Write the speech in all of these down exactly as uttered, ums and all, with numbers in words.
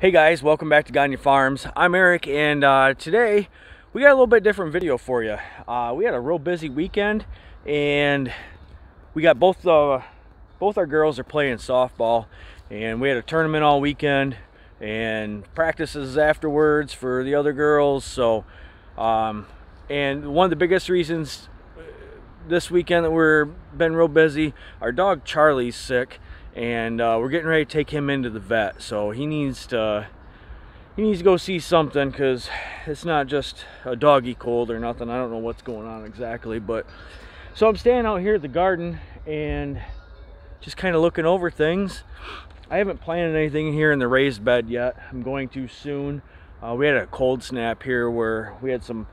Hey guys, welcome back to Gagne Farms. I'm Eric, and uh, today we got a little bit different video for you. Uh, we had a real busy weekend, and we got both uh, both our girls are playing softball, and we had a tournament all weekend and practices afterwards for the other girls. So, um, and one of the biggest reasons this weekend that we're been real busy, our dog Charlie's sick. And uh, we're getting ready to take him into the vet, so he needs to he needs to go see something, because it's not just a doggy cold or nothing. I don't know what's going on exactly, but so I'm standing out here at the garden and just kind of looking over things. I haven't planted anything here in the raised bed yet. I'm going to soon. Uh, we had a cold snap here where we had some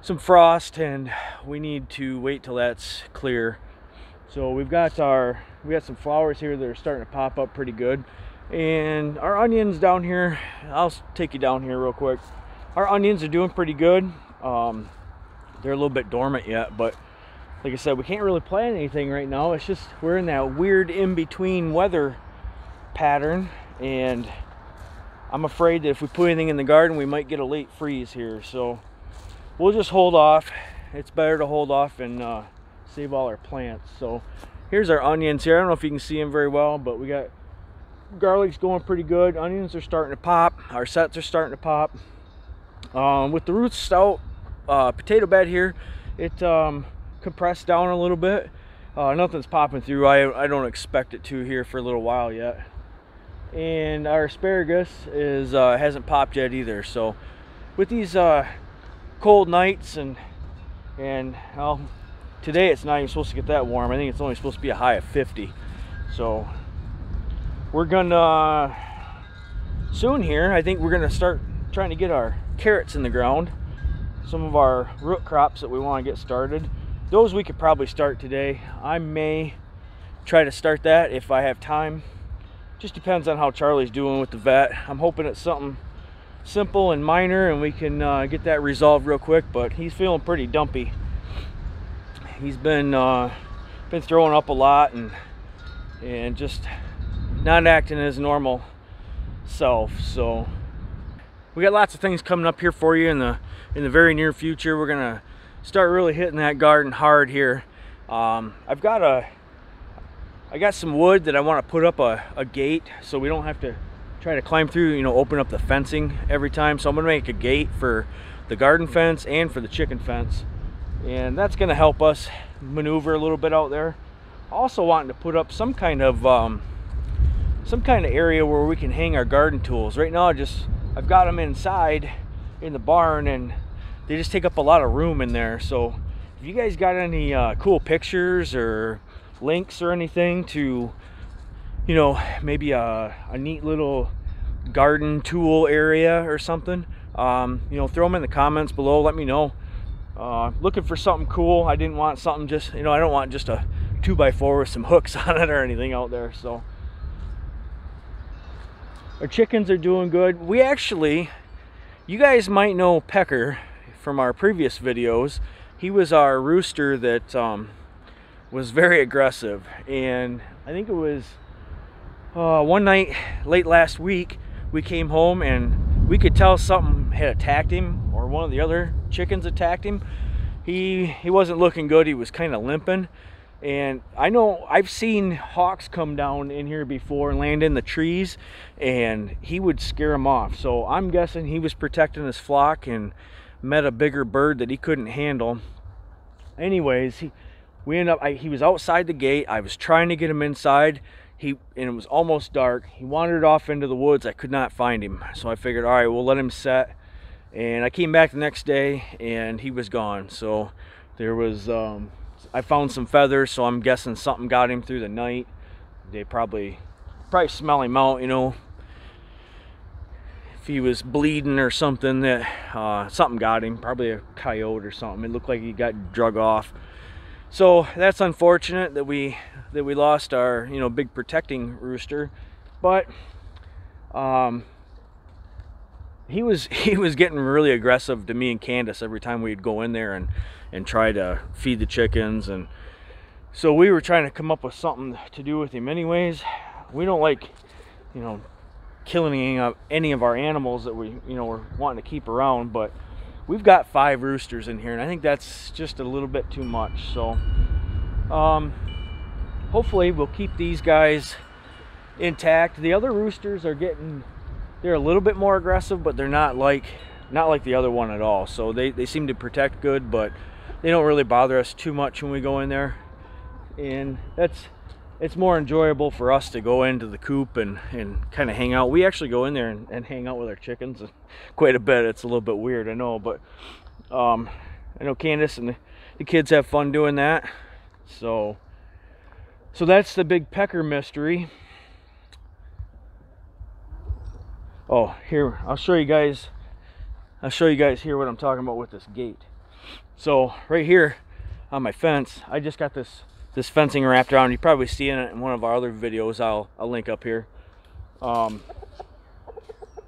some frost, and we need to wait till that's clear. So we've got our we got some flowers here that are starting to pop up pretty good, and our onions down here, I'll take you down here real quick. Our onions are doing pretty good. Um, they're a little bit dormant yet, but like I said, we can't really plant anything right now. It's just we're in that weird in-between weather pattern, and I'm afraid that if we put anything in the garden, we might get a late freeze here, so we'll just hold off. It's better to hold off and uh, save all our plants. So here's our onions here. I don't know if you can see them very well, but we got garlic's going pretty good. Onions are starting to pop. Our sets are starting to pop. Um, with the root stout uh, potato bed here, it um, compressed down a little bit. Uh, nothing's popping through. I, I don't expect it to here for a little while yet. And our asparagus is uh, hasn't popped yet either. So with these uh, cold nights and and well, today it's not even supposed to get that warm. I think it's only supposed to be a high of fifty. So we're gonna soon here, I think we're gonna start trying to get our carrots in the ground. Some of our root crops that we want to get started. Those we could probably start today. I may try to start that if I have time. Just depends on how Charlie's doing with the vet. I'm hoping it's something simple and minor and we can uh, get that resolved real quick, but he's feeling pretty dumpy. He's been uh, been throwing up a lot and and just not acting his normal self. So we got lots of things coming up here for you in the in the very near future. We're gonna start really hitting that garden hard here. Um, I've got a I got some wood that I want to put up a, a gate, so we don't have to try to climb through. You know, open up the fencing every time. So I'm gonna make a gate for the garden fence and for the chicken fence. And that's going to help us maneuver a little bit out there. Also wanting to put up some kind of um, some kind of area where we can hang our garden tools. Right now, I just I've got them inside in the barn, and they just take up a lot of room in there. So if you guys got any uh, cool pictures or links or anything to, you know, maybe a, a neat little garden tool area or something, um, you know, throw them in the comments below. Let me know. Uh, looking for something cool. I didn't want something just, you know, I don't want just a two by four with some hooks on it or anything out there. So our chickens are doing good. We actually, you guys might know Pecker from our previous videos. He was our rooster that um, was very aggressive, and I think it was uh, one night late last week we came home and we could tell something had attacked him. One of the other chickens attacked him. He he wasn't looking good. He was kind of limping, and I know I've seen hawks come down in here before and land in the trees, and he would scare them off. So I'm guessing he was protecting his flock and met a bigger bird that he couldn't handle. Anyways, he we ended up I, he was outside the gate. I was trying to get him inside. He and it was almost dark. He wandered off into the woods. I could not find him, so I figured, all right, we'll let him set. And I came back the next day and he was gone. So there was um I found some feathers, so I'm guessing something got him through the night. They probably probably smell him out, you know, if he was bleeding or something. That uh something got him, probably a coyote or something. It looked like he got drug off. So that's unfortunate that we that we lost our, you know, big protecting rooster. But um he was he was getting really aggressive to me and Candace every time we'd go in there and and try to feed the chickens. And so we were trying to come up with something to do with him. Anyways, we don't like, you know, killing any of our animals that we, you know, we're wanting to keep around. But we've got five roosters in here, and I think that's just a little bit too much. So um, hopefully we'll keep these guys intact. The other roosters are getting, they're a little bit more aggressive, but they're not like not like the other one at all. So they, they seem to protect good, but they don't really bother us too much when we go in there. And that's, it's more enjoyable for us to go into the coop and, and kind of hang out. We actually go in there and, and hang out with our chickens quite a bit. It's a little bit weird, I know, but um, I know Candace and the, the kids have fun doing that. So, so that's the big pecker mystery. Oh, here, I'll show you guys, I'll show you guys here what I'm talking about with this gate. So right here on my fence, I just got this this fencing wrapped around. You probably see it in one of our other videos. I'll, I'll link up here. Um,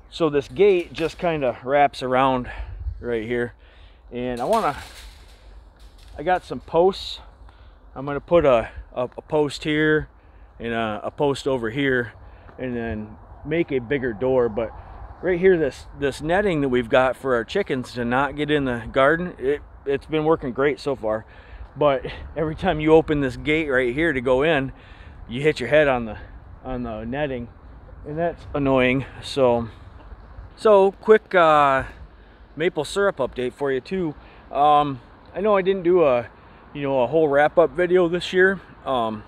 so this gate just kind of wraps around right here. And I want to, I got some posts. I'm going to put a, a, a post here and a, a post over here and then make a bigger door. But right here, this this netting that we've got for our chickens to not get in the garden, it, it's been working great so far. But every time you open this gate right here to go in, you hit your head on the on the netting, and that's annoying. So so quick uh, maple syrup update for you too. Um, I know I didn't do a you know a whole wrap-up video this year. Um,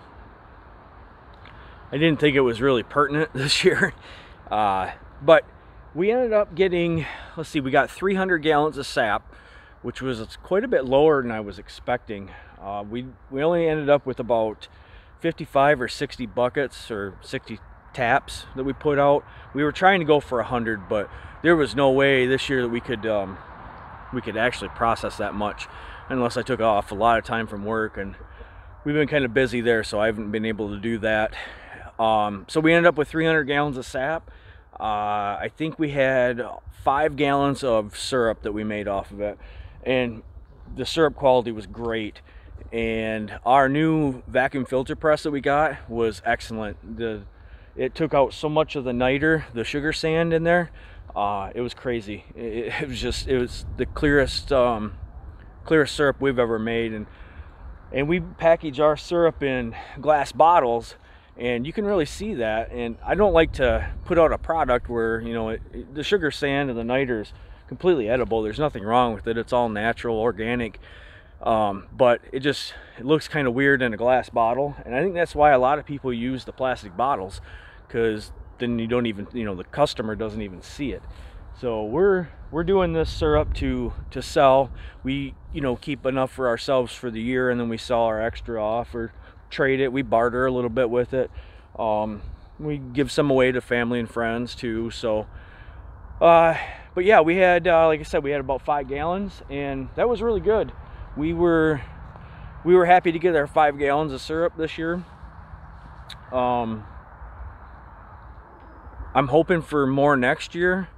I didn't think it was really pertinent this year, uh, but we ended up getting, let's see, we got three hundred gallons of sap, which was quite a bit lower than I was expecting. Uh, we, we only ended up with about fifty-five or sixty buckets or sixty taps that we put out. We were trying to go for one hundred, but there was no way this year that we could, um, we could actually process that much unless I took off a lot of time from work, and we've been kind of busy there, so I haven't been able to do that. Um, so we ended up with three hundred gallons of sap. Uh, I think we had five gallons of syrup that we made off of it, and the syrup quality was great. And our new vacuum filter press that we got was excellent. The it took out so much of the niter, the sugar sand in there. Uh, it was crazy. It, it was just it was the clearest um, clearest syrup we've ever made, and and we package our syrup in glass bottles. And you can really see that, and I don't like to put out a product where, you know, it, it, the sugar sand and the niter is completely edible. There's nothing wrong with it. It's all natural, organic, um, but it just it looks kind of weird in a glass bottle. And I think that's why a lot of people use the plastic bottles, because then you don't even, you know, the customer doesn't even see it. So we're we're doing this syrup to to sell. We, you know, keep enough for ourselves for the year, and then we sell our extra off or trade it. We barter a little bit with it. Um, we give some away to family and friends too. So uh, but yeah, we had uh, like I said, we had about five gallons, and that was really good. We were we were happy to get our five gallons of syrup this year. Um, I'm hoping for more next year,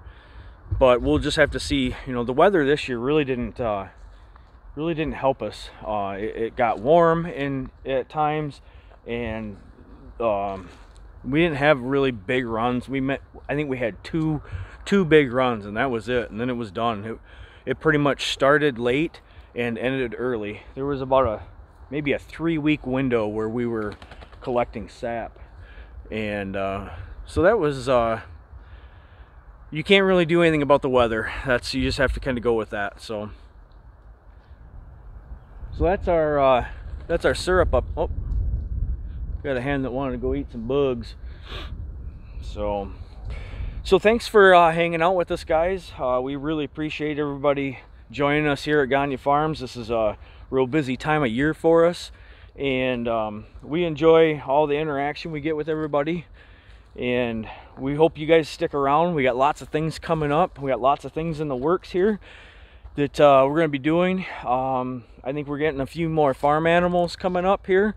but we'll just have to see. You know, the weather this year really didn't uh, really didn't help us. Uh, it, it got warm in at times, and um, we didn't have really big runs. We met, I think we had two two big runs, and that was it, and then it was done. It, it pretty much started late and ended early. There was about a maybe a three week window where we were collecting sap, and uh, so that was uh, you can't really do anything about the weather. That's, you just have to kind of go with that. So So that's our uh, that's our syrup up. Oh, got a hand that wanted to go eat some bugs. So so thanks for uh, hanging out with us, guys. Uh, we really appreciate everybody joining us here at Gagne Farms. This is a real busy time of year for us, and um, we enjoy all the interaction we get with everybody. And we hope you guys stick around. We got lots of things coming up. We got lots of things in the works here that uh, we're going to be doing. Um, I think we're getting a few more farm animals coming up here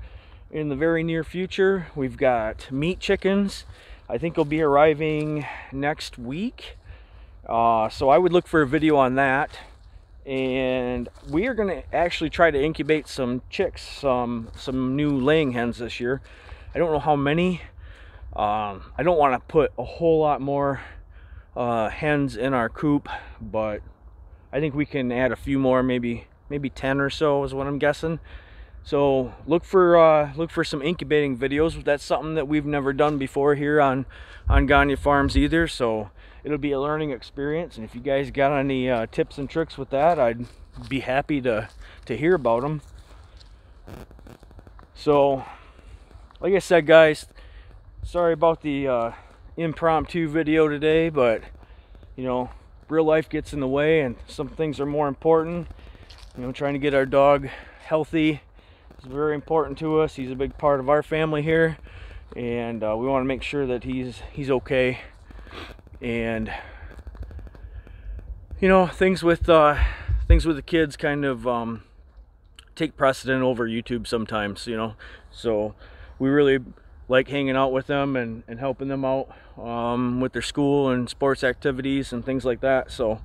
in the very near future. We've got meat chickens. I think they'll be arriving next week. Uh, so I would look for a video on that. And we are going to actually try to incubate some chicks, some, some new laying hens this year. I don't know how many. Um, I don't want to put a whole lot more uh, hens in our coop, but I think we can add a few more, maybe maybe ten or so is what I'm guessing. So look for uh, look for some incubating videos. That's something that we've never done before here on on Gagne Farms either. So it'll be a learning experience. And if you guys got any uh, tips and tricks with that, I'd be happy to to hear about them. So, like I said, guys, sorry about the uh, impromptu video today, but you know, real life gets in the way, and some things are more important. You know, trying to get our dog healthy is very important to us. He's a big part of our family here, and uh, we want to make sure that he's he's okay. And you know, things with uh, things with the kids kind of um, take precedent over YouTube sometimes. You know, so we really like hanging out with them and, and helping them out um, with their school and sports activities and things like that. So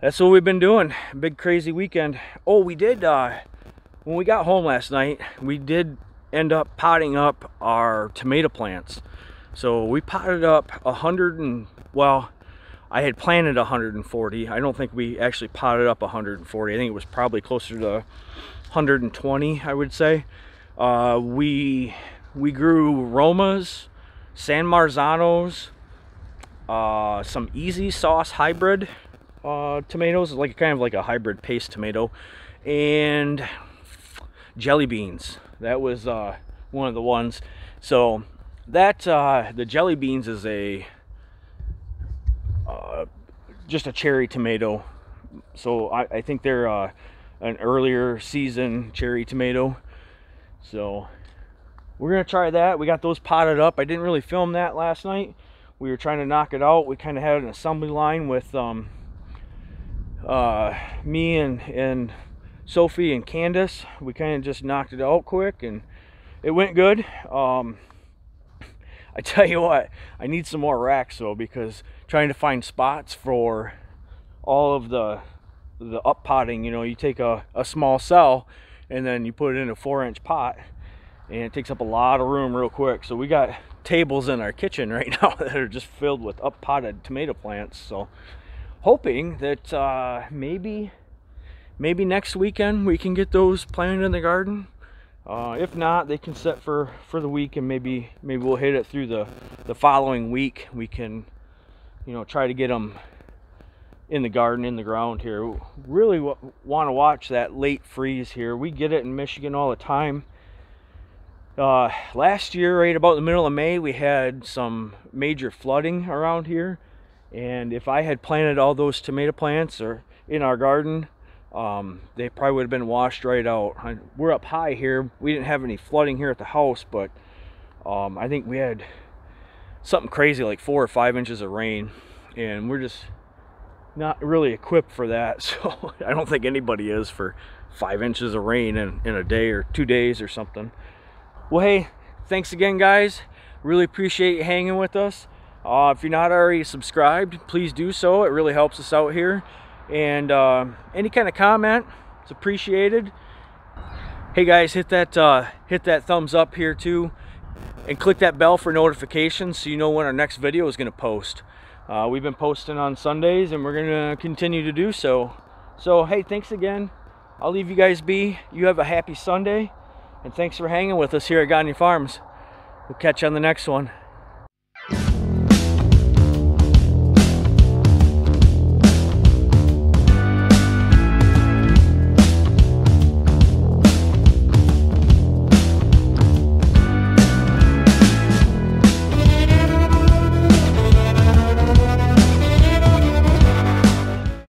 that's what we've been doing. Big crazy weekend. Oh, we did. Uh, When we got home last night, we did end up potting up our tomato plants. So we potted up a hundred and, well, I had planted one hundred forty. I don't think we actually potted up one hundred forty. I think it was probably closer to one hundred twenty, I would say. Uh, we we grew Romas, San Marzanos, uh, some easy sauce hybrid uh, tomatoes, like kind of like a hybrid paste tomato, and jelly beans. That was uh, one of the ones. So that uh, the jelly beans is a uh, just a cherry tomato. So I, I think they're uh, an earlier season cherry tomato. So we're gonna try that. We got those potted up. I didn't really film that last night. We were trying to knock it out. We kind of had an assembly line with um, uh, me and and. Sophie and Candace. We kind of just knocked it out quick and it went good. um I tell you what, I need some more racks though, because trying to find spots for all of the the up potting, you know, you take a, a small cell and then you put it in a four inch pot and it takes up a lot of room real quick. So we got tables in our kitchen right now that are just filled with up potted tomato plants. So hoping that uh maybe maybe next weekend we can get those planted in the garden. Uh, if not, they can set for for the week, and maybe maybe we'll hit it through the the following week. We can, you know, try to get them in the garden, in the ground here. Really want to watch that late freeze here. We get it in Michigan all the time. Uh, last year, right about the middle of May, we had some major flooding around here, and if I had planted all those tomato plants or in our garden, Um, they probably would have been washed right out. We're up high here. We didn't have any flooding here at the house, but um, I think we had something crazy like four or five inches of rain, and we're just not really equipped for that. So I don't think anybody is for five inches of rain in, in a day or two days or something. Well, hey, thanks again, guys. Really appreciate you hanging with us. Uh, if you're not already subscribed, please do so. It really helps us out here. And uh, any kind of comment, it's appreciated. Hey guys, hit that uh, hit that thumbs up here too, and click that bell for notifications so you know when our next video is going to post. Uh, we've been posting on Sundays, and we're going to continue to do so. So hey, thanks again. I'll leave you guys be. You have a happy Sunday, and thanks for hanging with us here at Gagne Farms. We'll catch you on the next one.